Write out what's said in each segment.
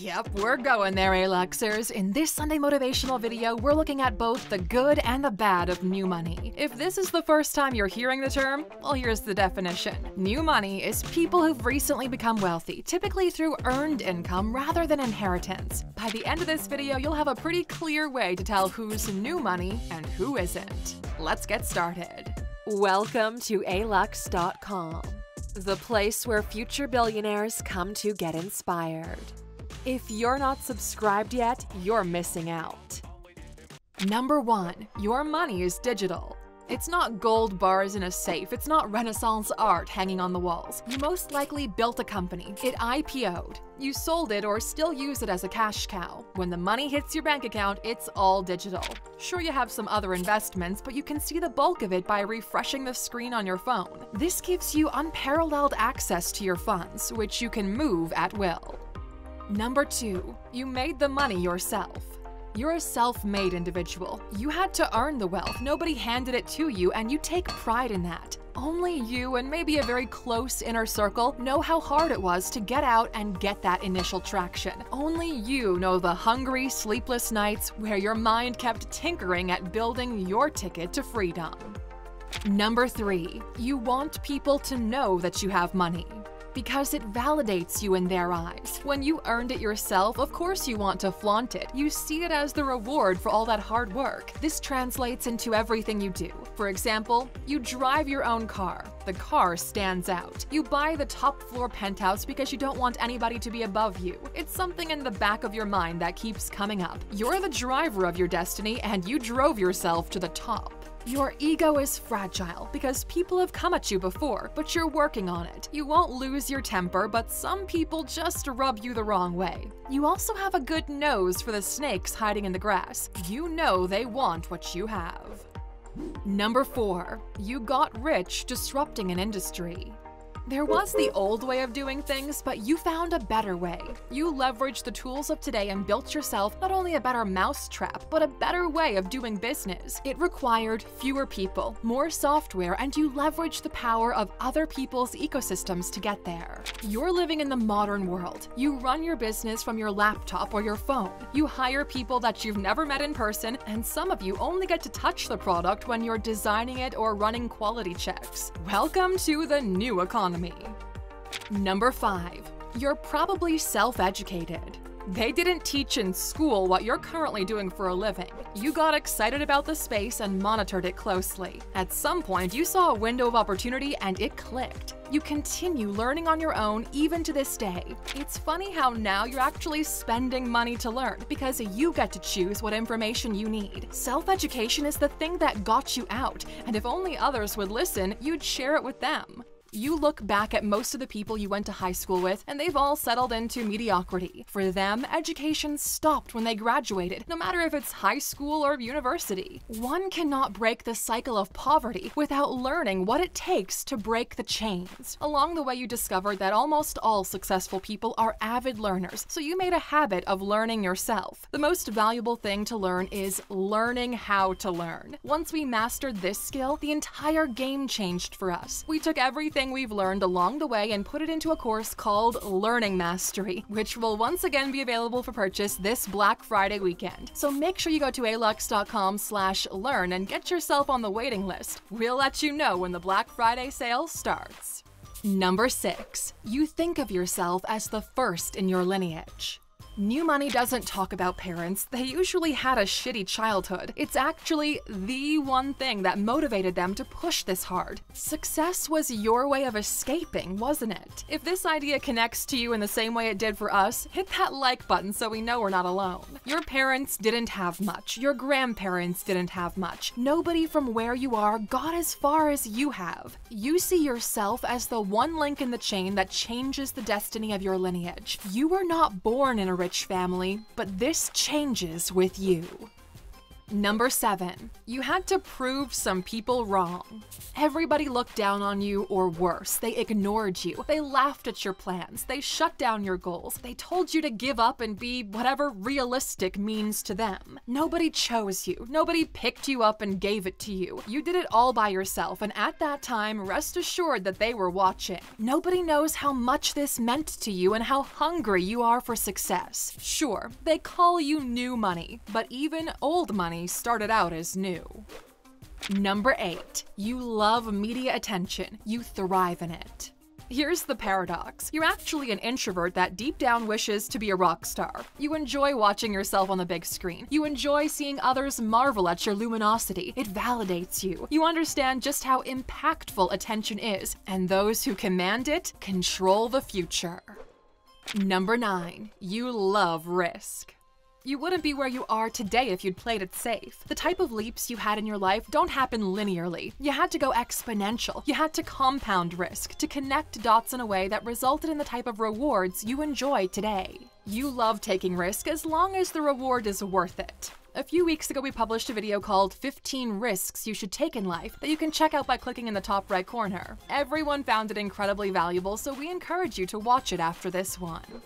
Yep, we're going there, Aluxers. In this Sunday motivational video, we're looking at both the good and the bad of new money. If this is the first time you're hearing the term, well, here's the definition. New money is people who've recently become wealthy, typically through earned income rather than inheritance. By the end of this video, you'll have a pretty clear way to tell who's new money and who isn't. Let's get started. Welcome to Alux.com, the place where future billionaires come to get inspired. If you're not subscribed yet, you're missing out. Number 1. Your money is digital. It's not gold bars in a safe. It's not Renaissance art hanging on the walls. You most likely built a company. It IPO'd. You sold it or still use it as a cash cow. When the money hits your bank account, it's all digital. Sure, you have some other investments, but you can see the bulk of it by refreshing the screen on your phone. This gives you unparalleled access to your funds, which you can move at will. Number 2. You made the money yourself. You're a self-made individual. You had to earn the wealth. Nobody handed it to you, and you take pride in that. Only you and maybe a very close inner circle know how hard it was to get out and get that initial traction. Only you know the hungry, sleepless nights where your mind kept tinkering at building your ticket to freedom. Number 3. You want people to know that you have money, because it validates you in their eyes. When you earned it yourself, of course you want to flaunt it. You see it as the reward for all that hard work. This translates into everything you do. For example, you drive your own car. The car stands out. You buy the top floor penthouse because you don't want anybody to be above you. It's something in the back of your mind that keeps coming up. You're the driver of your destiny, and you drove yourself to the top. Your ego is fragile because people have come at you before, but you're working on it. You won't lose your temper, but some people just rub you the wrong way. You also have a good nose for the snakes hiding in the grass. You know they want what you have. Number 4. You got rich disrupting an industry. There was the old way of doing things, but you found a better way. You leveraged the tools of today and built yourself not only a better mousetrap, but a better way of doing business. It required fewer people, more software, and you leveraged the power of other people's ecosystems to get there. You're living in the modern world. You run your business from your laptop or your phone. You hire people that you've never met in person, and some of you only get to touch the product when you're designing it or running quality checks. Welcome to the new economy. Number 5. You're probably self-educated. They didn't teach in school what you're currently doing for a living. You got excited about the space and monitored it closely. At some point, you saw a window of opportunity and it clicked. You continue learning on your own even to this day. It's funny how now you're actually spending money to learn because you get to choose what information you need. Self-education is the thing that got you out, and if only others would listen, you'd share it with them. You look back at most of the people you went to high school with, and they've all settled into mediocrity. For them, education stopped when they graduated, no matter if it's high school or university. One cannot break the cycle of poverty without learning what it takes to break the chains. Along the way, you discovered that almost all successful people are avid learners, so you made a habit of learning yourself. The most valuable thing to learn is learning how to learn. Once we mastered this skill, the entire game changed for us. We took everything we've learned along the way and put it into a course called Learning Mastery, which will once again be available for purchase this Black Friday weekend. So make sure you go to alux.com/learn and get yourself on the waiting list. We'll let you know when the Black Friday sale starts. Number 6. You think of yourself as the first in your lineage. New money doesn't talk about parents. They usually had a shitty childhood. It's actually the one thing that motivated them to push this hard. Success was your way of escaping, wasn't it? If this idea connects to you in the same way it did for us, hit that like button so we know we're not alone. Your parents didn't have much. Your grandparents didn't have much. Nobody from where you are got as far as you have. You see yourself as the one link in the chain that changes the destiny of your lineage. You were not born in a rich family, but this changes with you. Number 7, you had to prove some people wrong. Everybody looked down on you or worse. They ignored you. They laughed at your plans. They shut down your goals. They told you to give up and be whatever realistic means to them. Nobody chose you. Nobody picked you up and gave it to you. You did it all by yourself, and at that time, rest assured that they were watching. Nobody knows how much this meant to you and how hungry you are for success. Sure, they call you new money, but even old money started out as new. Number 8, you love media attention. You thrive in it. Here's the paradox. You're actually an introvert that deep down wishes to be a rock star. You enjoy watching yourself on the big screen. You enjoy seeing others marvel at your luminosity. It validates you. You understand just how impactful attention is, and those who command it control the future. Number 9, you love risk. You wouldn't be where you are today if you'd played it safe. The type of leaps you had in your life don't happen linearly. You had to go exponential. You had to compound risk to connect dots in a way that resulted in the type of rewards you enjoy today. You love taking risk as long as the reward is worth it. A few weeks ago, we published a video called 15 Risks You Should Take in Life that you can check out by clicking in the top right corner. Everyone found it incredibly valuable, so we encourage you to watch it after this one.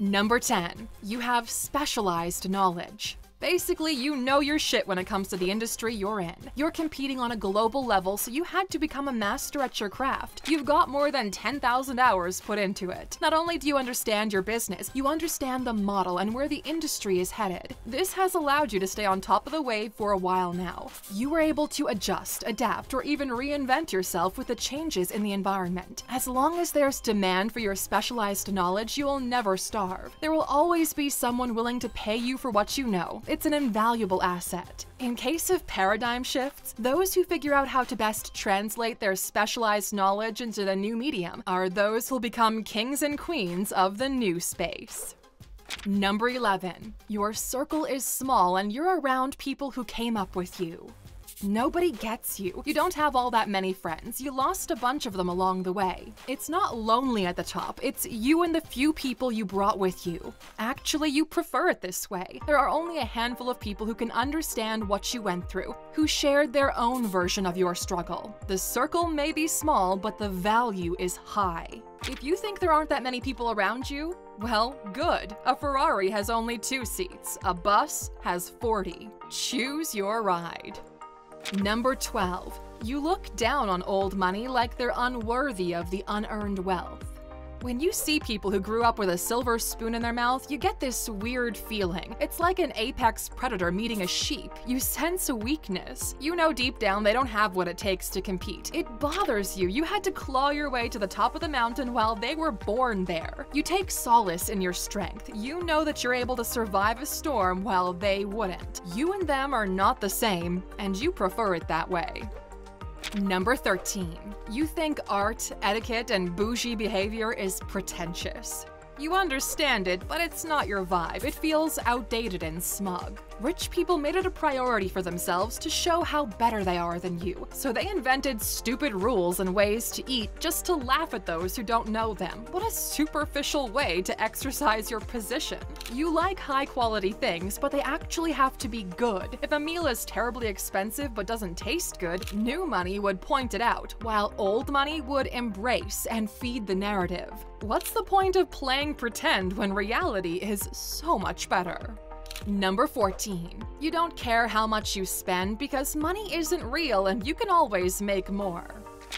Number 10, you have specialized knowledge. Basically, you know your shit when it comes to the industry you're in. You're competing on a global level, so you had to become a master at your craft. You've got more than 10,000 hours put into it. Not only do you understand your business, you understand the model and where the industry is headed. This has allowed you to stay on top of the wave for a while now. You were able to adjust, adapt, or even reinvent yourself with the changes in the environment. As long as there's demand for your specialized knowledge, you will never starve. There will always be someone willing to pay you for what you know. It's an invaluable asset. In case of paradigm shifts, those who figure out how to best translate their specialized knowledge into the new medium are those who'll become kings and queens of the new space. Number 11, your circle is small and you're around people who came up with you. Nobody gets you. You don't have all that many friends. You lost a bunch of them along the way. It's not lonely at the top. It's you and the few people you brought with you. Actually, you prefer it this way. There are only a handful of people who can understand what you went through, who shared their own version of your struggle. The circle may be small, but the value is high. If you think there aren't that many people around you, well, good. A Ferrari has only 2 seats. A bus has 40. Choose your ride. Number 12, you look down on old money like they're unworthy of the unearned wealth. When you see people who grew up with a silver spoon in their mouth, you get this weird feeling. It's like an apex predator meeting a sheep. You sense a weakness. You know deep down they don't have what it takes to compete. It bothers you. You had to claw your way to the top of the mountain while they were born there. You take solace in your strength. You know that you're able to survive a storm while they wouldn't. You and them are not the same, and you prefer it that way. Number 13, you think art, etiquette, and bougie behavior is pretentious. You understand it, but it's not your vibe. It feels outdated and smug. Rich people made it a priority for themselves to show how better they are than you, so they invented stupid rules and ways to eat just to laugh at those who don't know them. What a superficial way to exercise your position. You like high-quality things, but they actually have to be good. If a meal is terribly expensive but doesn't taste good, new money would point it out, while old money would embrace and feed the narrative. What's the point of playing pretend when reality is so much better? Number 14, you don't care how much you spend because money isn't real and you can always make more.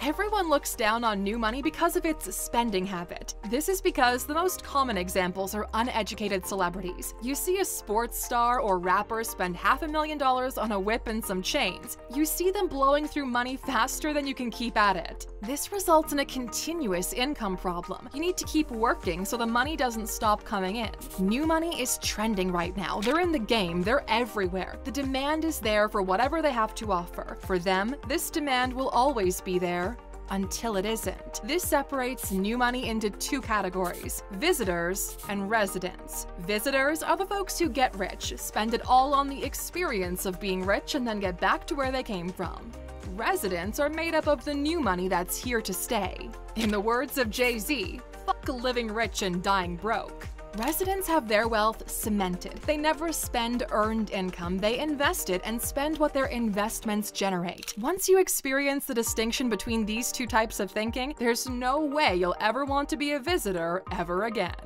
Everyone looks down on new money because of its spending habit. This is because the most common examples are uneducated celebrities. You see a sports star or rapper spend $500,000 on a whip and some chains. You see them blowing through money faster than you can keep at it. This results in a continuous income problem. You need to keep working so the money doesn't stop coming in. New money is trending right now. They're in the game. They're everywhere. The demand is there for whatever they have to offer. For them, this demand will always be there until it isn't. This separates new money into 2 categories, visitors and residents. Visitors are the folks who get rich, spend it all on the experience of being rich, and then get back to where they came from. Residents are made up of the new money that's here to stay. In the words of Jay-Z, fuck living rich and dying broke. Residents have their wealth cemented. They never spend earned income, they invest it and spend what their investments generate. Once you experience the distinction between these two types of thinking, there's no way you'll ever want to be a visitor ever again.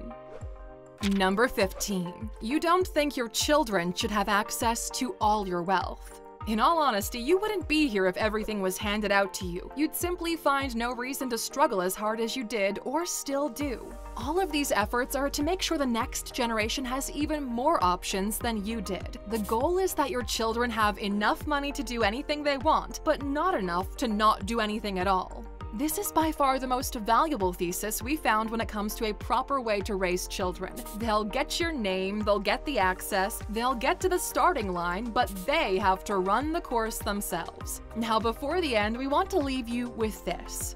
Number 15. You don't think your children should have access to all your wealth. In all honesty, you wouldn't be here if everything was handed out to you. You'd simply find no reason to struggle as hard as you did, or still do. All of these efforts are to make sure the next generation has even more options than you did. The goal is that your children have enough money to do anything they want, but not enough to not do anything at all. This is by far the most valuable thesis we found when it comes to a proper way to raise children. They'll get your name, they'll get the access, they'll get to the starting line, but they have to run the course themselves. Now, before the end, we want to leave you with this.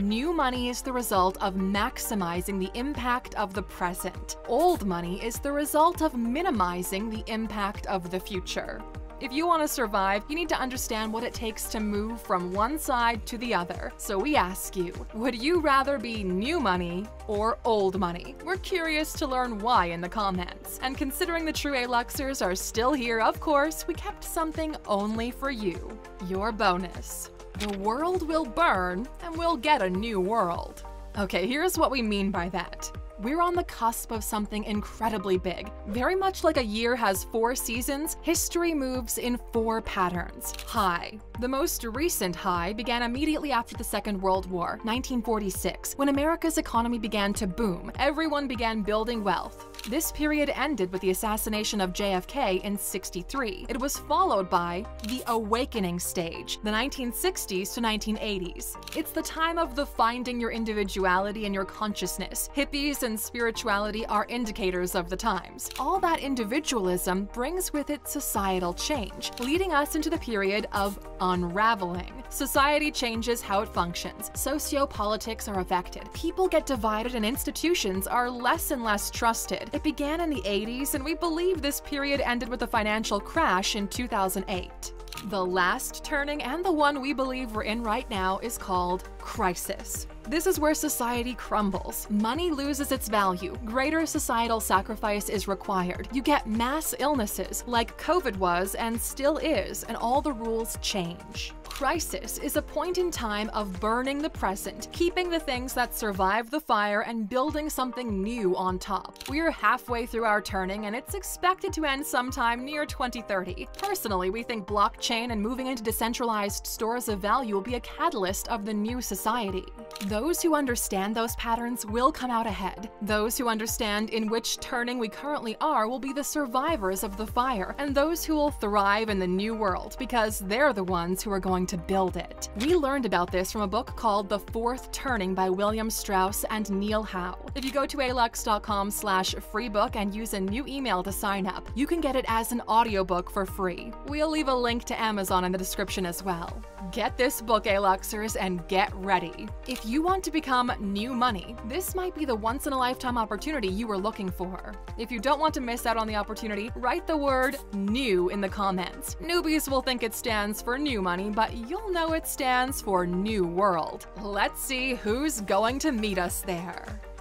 New money is the result of maximizing the impact of the present. Old money is the result of minimizing the impact of the future. If you want to survive, you need to understand what it takes to move from one side to the other. So we ask you, would you rather be new money or old money? We're curious to learn why in the comments. And considering the true Aluxers are still here, of course, we kept something only for you. Your bonus. The world will burn, and we'll get a new world. Okay, here's what we mean by that. We're on the cusp of something incredibly big. Very much like a year has 4 seasons, history moves in 4 patterns. High. The most recent high began immediately after the Second World War, 1946, when America's economy began to boom. Everyone began building wealth. This period ended with the assassination of JFK in '63. It was followed by the awakening stage, the 1960s to 1980s. It's the time of the finding your individuality and your consciousness. Hippies and spirituality are indicators of the times. All that individualism brings with it societal change, leading us into the period of unraveling. Society changes how it functions. Sociopolitics are affected. People get divided and institutions are less and less trusted. It began in the '80s, and we believe this period ended with the financial crash in 2008. The last turning, and the one we believe we're in right now, is called crisis. This is where society crumbles. Money loses its value. Greater societal sacrifice is required. You get mass illnesses, like COVID was and still is, and all the rules change. Crisis is a point in time of burning the present, keeping the things that survive the fire, and building something new on top. We're halfway through our turning, and it's expected to end sometime near 2030. Personally, we think blockchain and moving into decentralized stores of value will be a catalyst of the new society. Those who understand those patterns will come out ahead. Those who understand in which turning we currently are will be the survivors of the fire, and those who will thrive in the new world, because they're the ones who are going to build it. We learned about this from a book called The Fourth Turning by William Strauss and Neil Howe. If you go to Alux.com/freebook and use a new email to sign up, you can get it as an audiobook for free. We'll leave a link to Amazon in the description as well. Get this book, Aluxers, and get ready. If you want to become new money, this might be the once-in-a-lifetime opportunity you were looking for. If you don't want to miss out on the opportunity, write the word new in the comments. Newbies will think it stands for new money, but you'll know it stands for new world. Let's see who's going to meet us there.